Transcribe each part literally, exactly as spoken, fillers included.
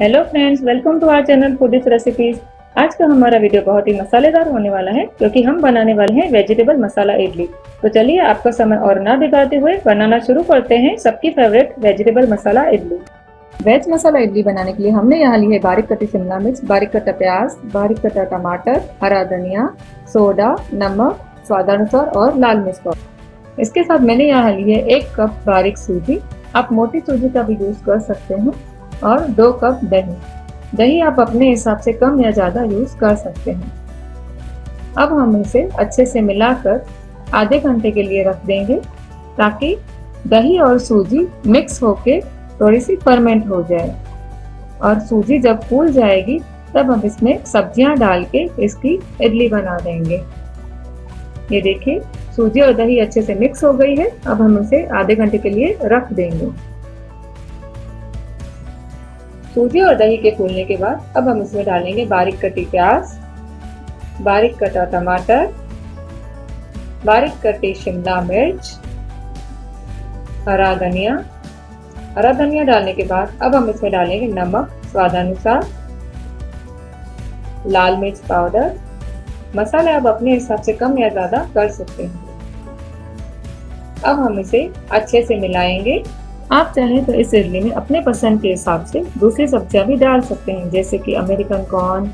Hello friends, welcome to our channel foodies recipes. आज का हमारा वीडियो बहुत ही मसालेदार होने वाला है क्योंकि हम बनाने वाले हैं वेजिटेबल मसाला इडली। तो चलिए आपका समय और ना बिगाड़ते हुए बनाना शुरू करते हैं सबकी favourite vegetable masala idli. Veg masala idli बनाने के लिए हमने यहाँ ली है बारीक कटी शिमला मिर्च, बारीक कटा प्याज, बारीक कटा टमाटर, हरा धनिया, सोडा, नमक स्वादानुसार और लाल मिर्च पाउडर। इसके साथ मैंने यहाँ ली है एक कप बारीक सूजी, आप मोटी सूजी का भी यूज कर सकते हैं, और दो कप दही। दही आप अपने हिसाब से कम या ज़्यादा यूज़ कर सकते हैं। अब हम इसे अच्छे से मिलाकर आधे घंटे के लिए रख देंगे ताकि दही और सूजी मिक्स होके थोड़ी सी फर्मेंट हो जाए, और सूजी जब फूल जाएगी तब हम इसमें सब्जियां डाल के इसकी इडली बना देंगे। ये देखिए, सूजी और दही अच्छे से मिक्स हो गई है। अब हम इसे आधे घंटे के लिए रख देंगे। सूजी और दही के फूलने के बाद अब हम इसमें डालेंगे बारीक कटी प्याज, बारीक कटा टमाटर, बारीक कटी शिमला मिर्च, हरा धनिया। हरा धनिया डालने के बाद अब हम इसमें डालेंगे नमक स्वादानुसार, लाल मिर्च पाउडर। मसाले आप अपने हिसाब से कम या ज़्यादा कर सकते हैं। अब हम इसे अच्छे से मिलाएंगे। आप चाहें तो इस इडली में अपने पसंद के हिसाब से दूसरी सब्जियां भी डाल सकते हैं, जैसे कि अमेरिकन कॉर्न,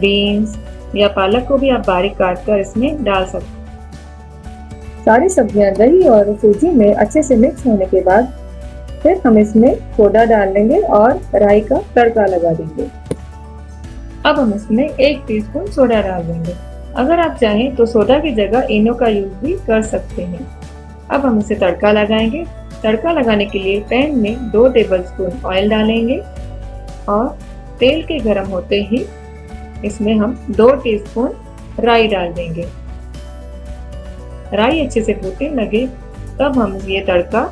बीन्स या पालक को भी आप बारीक काट कर इसमें डाल सकते हैं। सारी सब्जियां दही और सूजी में अच्छे से मिक्स होने के बाद फिर हम इसमें सोडा डाल लेंगे और राई का तड़का लगा देंगे। अब हम इसमें एक टीस्पून सोडा डाल देंगे। अगर आप चाहें तो सोडा की जगह इनो का यूज भी कर सकते हैं। अब हम इसे तड़का लगाएंगे। तड़का लगाने के लिए पैन में दो टेबलस्पून ऑयल डालेंगे और तेल के गर्म होते ही इसमें हम दो टीस्पून राई डाल देंगे। राई अच्छे से भूनने लगे तब हम ये तड़का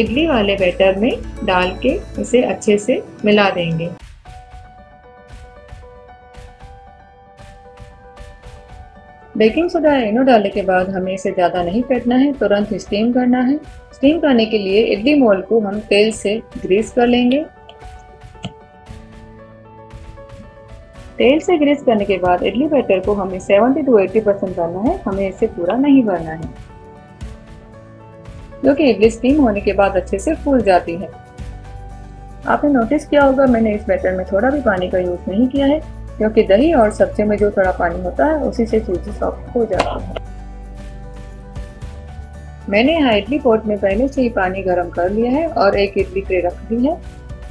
इडली वाले बैटर में डाल के इसे अच्छे से मिला देंगे। बेकिंग सोडा इनो डालने के बाद हमें इसे ज़्यादा नहीं फेंटना है, तुरंत स्टीम करना है। स्टीम करने के लिए इडली मोल्ड को हम तेल से ग्रीस कर लेंगे। तेल से ग्रीस करने के बाद इडली बैटर को हमें सत्तर टू अस्सी परसेंट भरना है, हमें इसे पूरा नहीं भरना है क्योंकि इडली स्टीम होने के बाद अच्छे से फूल जाती है। आपने नोटिस किया होगा मैंने इस बैटर में थोड़ा भी पानी का यूज नहीं किया है क्योंकि दही और सब्जी में जो थोड़ा पानी होता है उसी से सूजी सॉफ्ट हो जाती है। मैंने यहाँ इडली पॉट में पहले से ही पानी गर्म कर लिया है और एक इडली ट्रे रख दी है।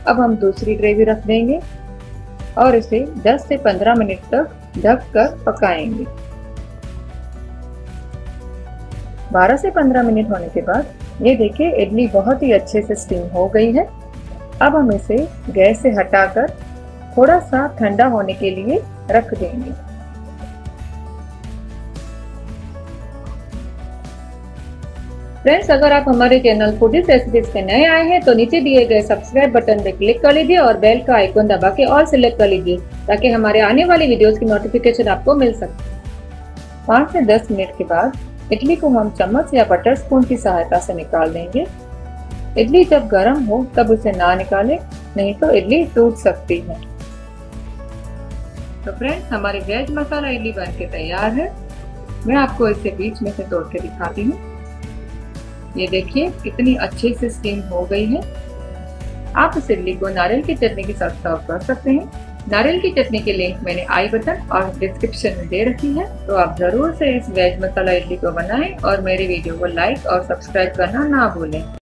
अब हम दूसरी ट्रे भी रख देंगे और इसे दस से पंद्रह मिनट तक ढक कर पकाएंगे। बारह से पंद्रह मिनट होने के बाद ये देखिए इडली बहुत ही अच्छे से स्टीम हो गई है। अब हम इसे गैस से हटाकर थोड़ा सा ठंडा होने के लिए रख देंगे। फ्रेंड्स, अगर आप हमारे चैनल फूडीज रेसिपीज पे नए आए हैं तो नीचे दिए गए सब्सक्राइब बटन पे क्लिक कर लीजिए और बेल का आइकन दबा के ऑल सिलेक्ट कर लीजिए ताकि हमारे आने वाली वीडियोस की नोटिफिकेशन आपको मिल सके। पाँच से दस मिनट के बाद इडली को हम चम्मच या बटर स्पून की सहायता से निकाल देंगे। इडली जब गर्म हो तब उसे ना निकालें, नहीं तो इडली टूट सकती है। तो फ्रेंड्स, हमारी वेज मसाला इडली बनके तैयार है। मैं आपको इसे बीच में से तोड़ के दिखाती हूँ। ये देखिए कितनी अच्छे से स्टीम हो गई है। आप इस इडली को नारियल की चटनी के साथ सर्व कर सकते हैं। नारियल की चटनी की लिंक मैंने आई बटन और डिस्क्रिप्शन में दे रखी है, तो आप जरूर से इस वेज मसाला इडली को बनाएं और मेरे वीडियो को लाइक और सब्सक्राइब करना ना भूलें।